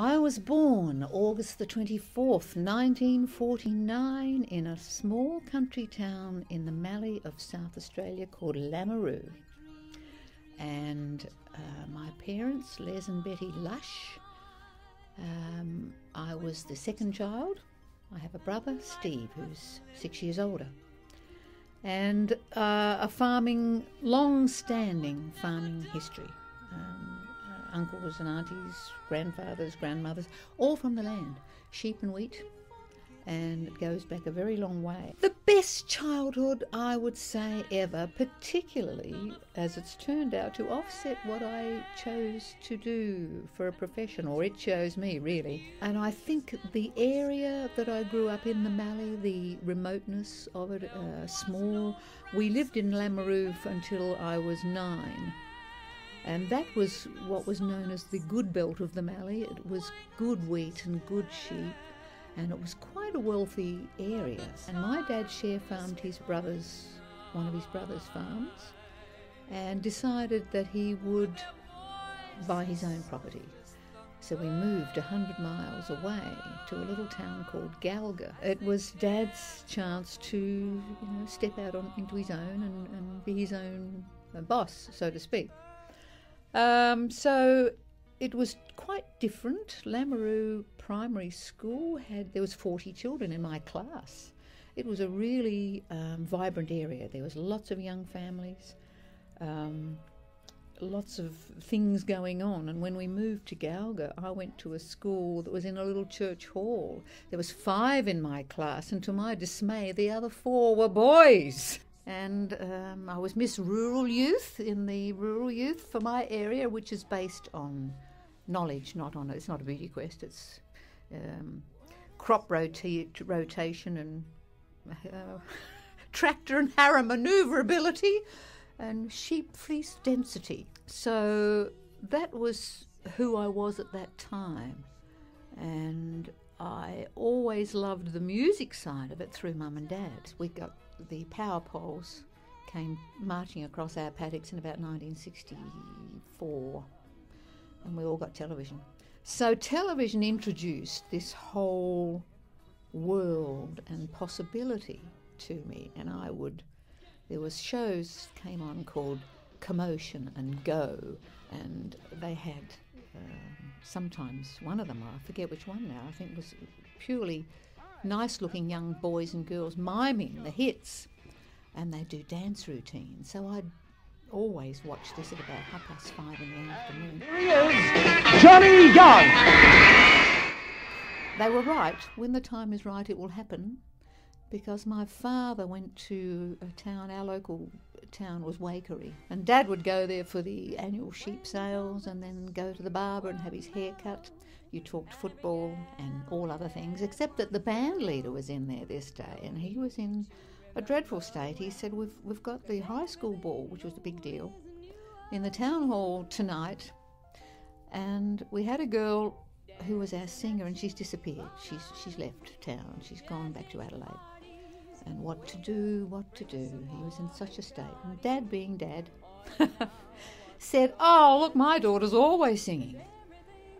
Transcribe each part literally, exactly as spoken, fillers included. I was born August the twenty-fourth, nineteen forty-nine, in a small country town in the Mallee of South Australia called Lameroo. And uh, my parents, Les and Betty Lush, um, I was the second child. I have a brother, Steve, who's six years older. And uh, a farming, long-standing farming history. Um, uncles and aunties, grandfathers, grandmothers, all from the land, sheep and wheat, and it goes back a very long way. The best childhood, I would say, ever, particularly as it's turned out to offset what I chose to do for a profession, or it chose me, really. And I think the area that I grew up in, the Mallee, the remoteness of it, uh, small. We lived in Lameroo until I was nine. And that was what was known as the good belt of the Mallee. It was good wheat and good sheep, and it was quite a wealthy area. And my dad share farmed his brother's, one of his brother's farms, and decided that he would buy his own property. So we moved one hundred miles away to a little town called Galga. It was Dad's chance to, you know, step out on, into his own and, and be his own boss, so to speak. Um, so it was quite different. Lameroo Primary School had, there was forty children in my class. It was a really um, vibrant area. There was lots of young families, um, lots of things going on. And when we moved to Galga, I went to a school that was in a little church hall. There was five in my class, and to my dismay, the other four were boys. And um, I was Miss Rural Youth in the Rural Youth for my area, which is based on knowledge, not on, it's not a beauty quest, it's um, crop rota rotation and uh, tractor and harrow manoeuvrability and sheep fleece density. So that was who I was at that time. And I always loved the music side of it through Mum and Dad. We got the power poles came marching across our paddocks in about nineteen sixty-four, and we all got television. So television introduced this whole world and possibility to me, and I would, there was shows came on called Commotion and Go, and they had um, sometimes one of them, I forget which one now, I think it was purely nice-looking young boys and girls miming the hits, and they do dance routines. So I'd always watch this at about half past five in the afternoon. Here he is, Johnny Gunn! They were right. When the time is right, it will happen, because my father went to a town, our local town was Wakery, and Dad would go there for the annual sheep sales and then go to the barber and have his hair cut. You talked football and all other things, except that the band leader was in there this day, and he was in a dreadful state. He said, we've, we've got the high school ball, which was a big deal, in the town hall tonight, and we had a girl who was our singer, and she's disappeared. She's, she's left town. She's gone back to Adelaide. And what to do, what to do. He was in such a state. And Dad, being Dad, said, oh, look, my daughter's always singing.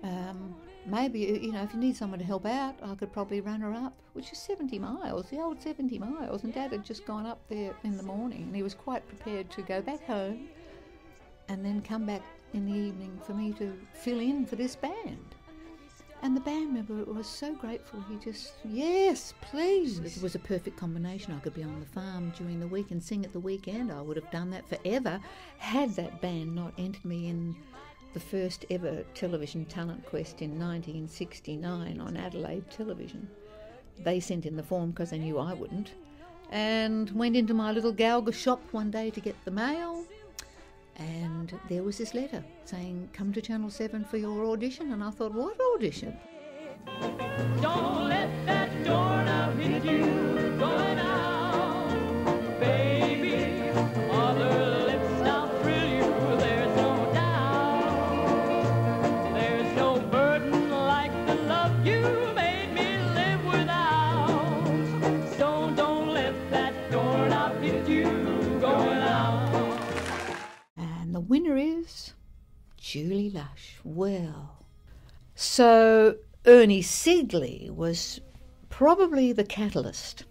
Um, maybe, you know, if you need someone to help out, I could probably run her up, which is seventy miles, the old seventy miles. And Dad had just gone up there in the morning, and he was quite prepared to go back home and then come back in the evening for me to fill in for this band. And the band member was so grateful, he just, yes, please. It was a perfect combination. I could be on the farm during the week and sing at the weekend. I would have done that forever had that band not entered me in the first ever television talent quest in nineteen sixty-nine on Adelaide Television. They sent in the form because they knew I wouldn't, and went into my little Galga shop one day to get the mail. And there was this letter saying, come to Channel seven for your audition. And I thought, what audition? Don't let that door now hit you. Going out, baby. Other lips now thrill you. There's no doubt. There's no burden like the love you made me live without. So don't let that door now hit you. Going out. The winner is Julie Lush. Well, So Ernie Sigley was probably the catalyst.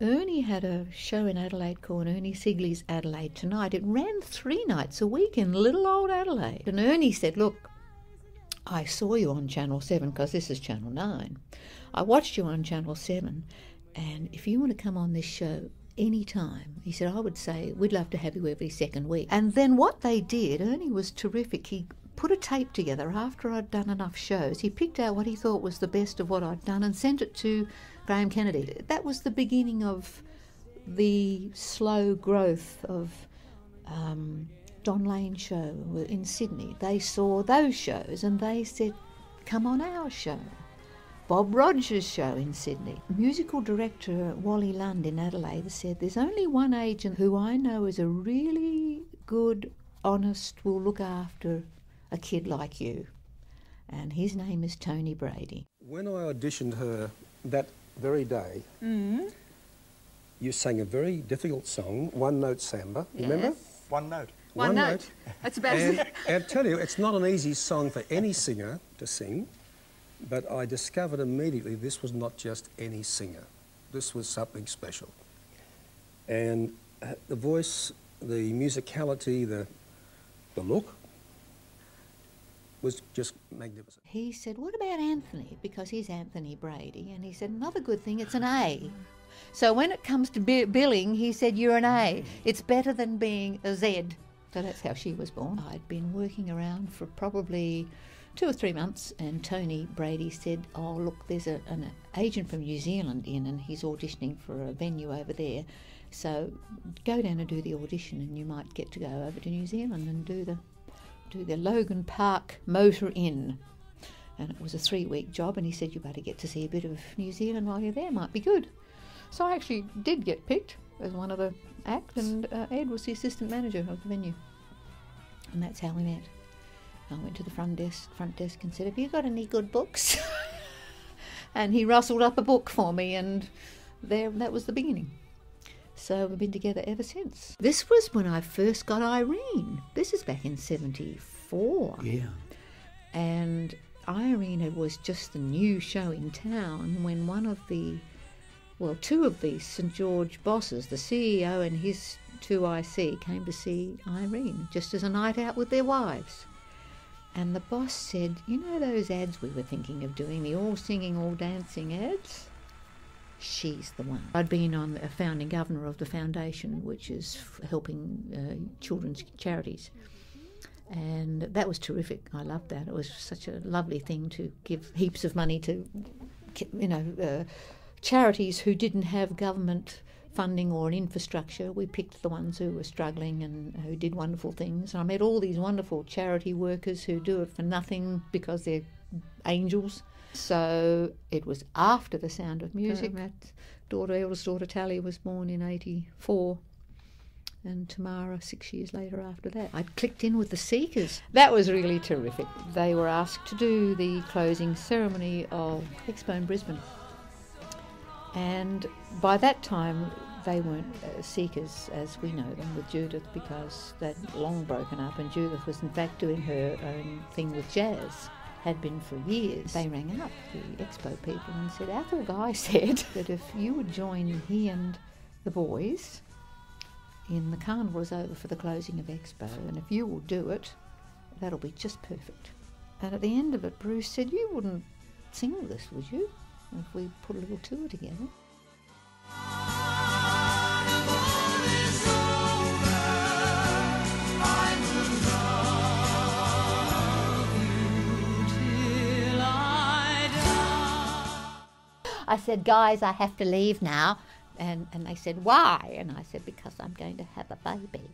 Ernie had a show in Adelaide called Ernie Sigley's Adelaide Tonight. It ran three nights a week in little old Adelaide. And Ernie said, look, I saw you on Channel seven, because this is Channel nine. I watched you on Channel seven, and if you want to come on this show any time, he said, I would say we'd love to have you every second week. And then what they did, Ernie was terrific. He put a tape together after I'd done enough shows. He picked out what he thought was the best of what I'd done and sent it to Graham Kennedy. That was the beginning of the slow growth of um, Don Lane show in Sydney. They saw those shows and they said, come on our show. Bob Rogers show in Sydney. Musical director Wally Lund in Adelaide said, there's only one agent who I know is a really good, honest, will look after a kid like you, and his name is Tony Brady. When I auditioned her that very day, mm-hmm. you sang a very difficult song, One Note Samba, yes. Remember? One Note. One, one note. note. That's about it. And I tell you, it's not an easy song for any singer to sing, but I discovered immediately this was not just any singer. This was something special. And the voice, the musicality, the, the look, was just magnificent. He said, what about Anthony? Because he's Anthony Brady. And he said, another good thing, it's an A. So when it comes to bi billing, he said, you're an A. It's better than being a Z. So that's how she was born. I'd been working around for probably two or three months, and Tony Brady said, oh, look, there's a, an agent from New Zealand in, and he's auditioning for a venue over there. So go down and do the audition, and you might get to go over to New Zealand and do the to the Logan Park Motor Inn. And it was a three-week job, and he said, you better get to see a bit of New Zealand while you're there, might be good. So I actually did get picked as one of the acts, and uh, Ed was the assistant manager of the venue. And that's how we met. I went to the front desk, front desk and said, have you got any good books? And he rustled up a book for me, and there, that was the beginning. So we've been together ever since. This was when I first got Irene. This is back in seventy-four. Yeah. And Irene was just the new show in town when one of the, well, two of the Saint George bosses, the C E O and his two I C, came to see Irene, just as a night out with their wives. And the boss said, you know those ads we were thinking of doing, the all singing, all dancing ads? She's the one. I'd been on a founding governor of the foundation, which is f helping uh, children's charities, and that was terrific. I loved that. It was such a lovely thing to give heaps of money to, you know, uh, charities who didn't have government funding or an infrastructure. We picked the ones who were struggling and who did wonderful things. And I met all these wonderful charity workers who do it for nothing because they're angels. So it was after The Sound of Music. My daughter, eldest daughter Tally, was born in eighty-four, and Tamara six years later after that. I clicked in with The Seekers. That was really terrific. They were asked to do the closing ceremony of Expo in Brisbane, and by that time they weren't uh, Seekers as we know them with Judith, because they'd long broken up, and Judith was in fact doing her own thing with jazz. Had been for years. They rang up the Expo people and said, Athel Guy said that if you would join he and the boys in the carnival is over for the closing of Expo, and if you will do it, that'll be just perfect. And at the end of it, Bruce said, you wouldn't sing this, would you, if we put a little tour together? I said, guys, I have to leave now. And, and they said, why? And I said, because I'm going to have a baby.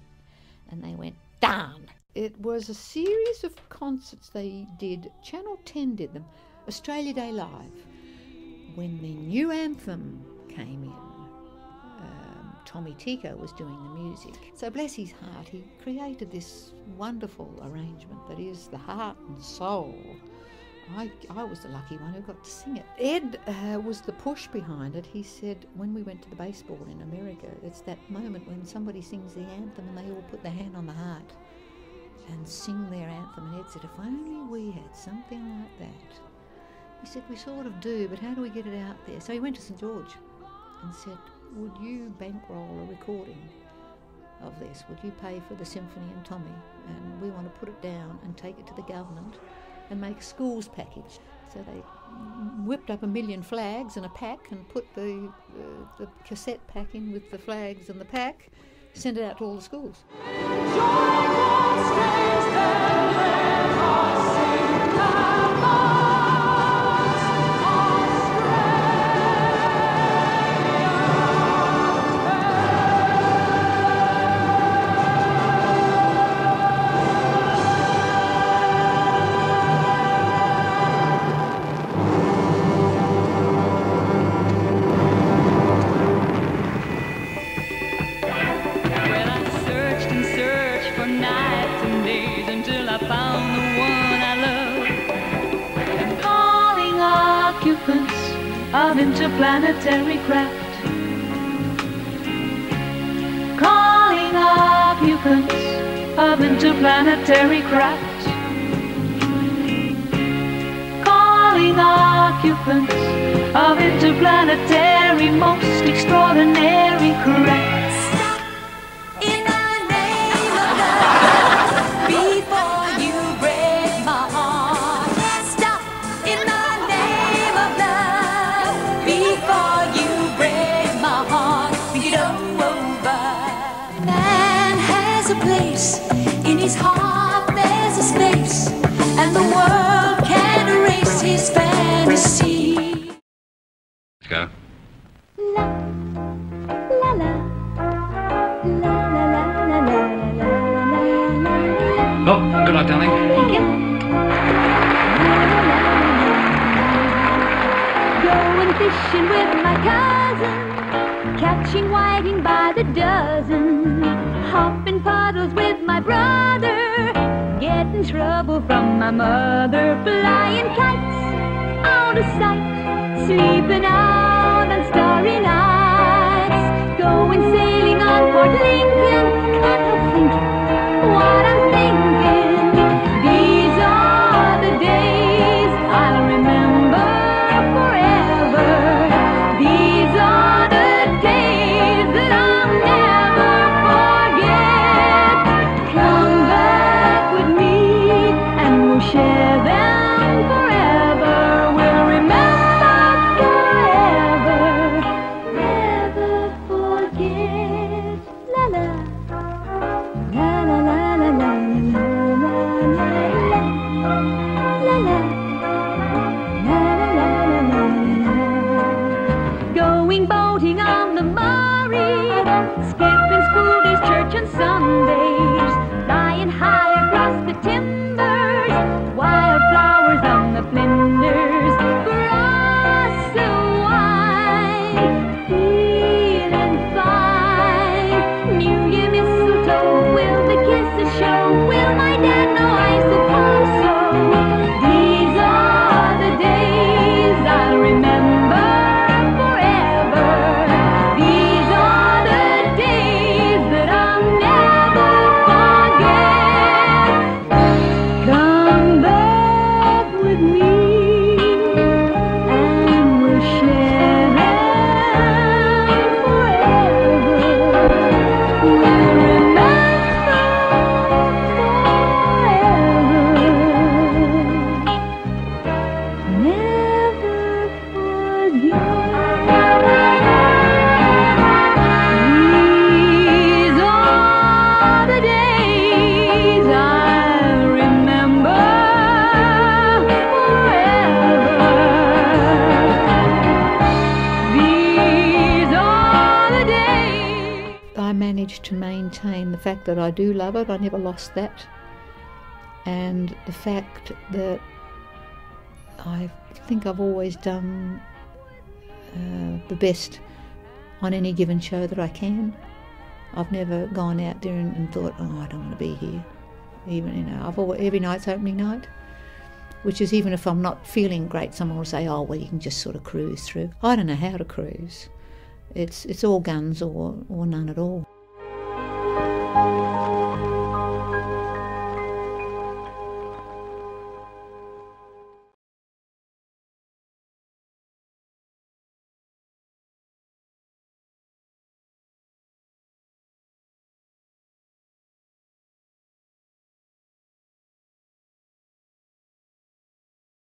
And they went, darn. It was a series of concerts they did. Channel ten did them. Australia Day Live. When the new anthem came in, um, Tommy Tico was doing the music. So bless his heart, he created this wonderful arrangement that is the heart and soul. I, I was the lucky one who got to sing it. Ed uh, was the push behind it. He said, when we went to the baseball in America, it's that moment when somebody sings the anthem and they all put their hand on the heart. and sing their anthem and head said, if only we had something like that. He said, we sort of do, but how do we get it out there? So he went to Saint George and said, would you bankroll a recording of this? Would you pay for the symphony and Tommy? And we want to put it down and take it to the government and make a schools package. So they whipped up a million flags in a pack and put the, uh, the cassette pack in with the flags and the pack, sent it out to all the schools. Planetary craft, calling occupants of interplanetary craft, calling occupants of interplanetary most extraordinary craft. Stop in the name of God before you break my heart. Stop in the name of God. Before you break my heart, think it over. Man has a place, in his heart there's a space, and the world can erase his fantasy. Let's go. La, la, la, la, la, la, la, la, la, la. Oh, good luck, darling. Thank you. Fishing with my cousin, catching whiting by the dozen, hopping puddles with my brother, getting trouble from my mother, flying kites out of sight, sleeping out on starry nights, going sailing on Port Lincoln, can't help thinking what I'm thinking. These are the days I'll remember forever. That I do love it, I never lost that, and the fact that I think I've always done uh, the best on any given show that I can. I've never gone out there and, and thought, oh, I don't want to be here. Even, you know, I've always, every night's opening night, which is even if I'm not feeling great, someone will say, oh, well, you can just sort of cruise through. I don't know how to cruise. It's, it's all guns or, or none at all.